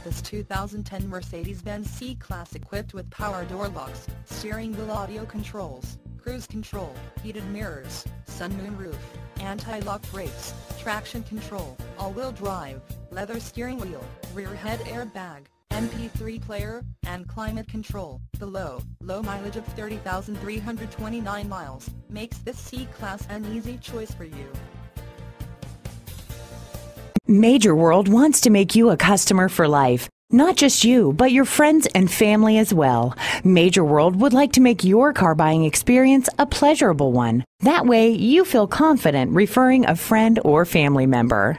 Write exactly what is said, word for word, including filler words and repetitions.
at this two thousand ten Mercedes-Benz C-Class equipped with power door locks, steering wheel audio controls, cruise control, heated mirrors, sun-moon roof, anti-lock brakes, traction control, all-wheel drive, leather steering wheel, rear head airbag, M P three player, and climate control. The low, low mileage of thirty thousand three hundred twenty-nine miles makes this C-Class an easy choice for you. Major World wants to make you a customer for life. Not just you, but your friends and family as well. Major World would like to make your car buying experience a pleasurable one. That way, you feel confident referring a friend or family member.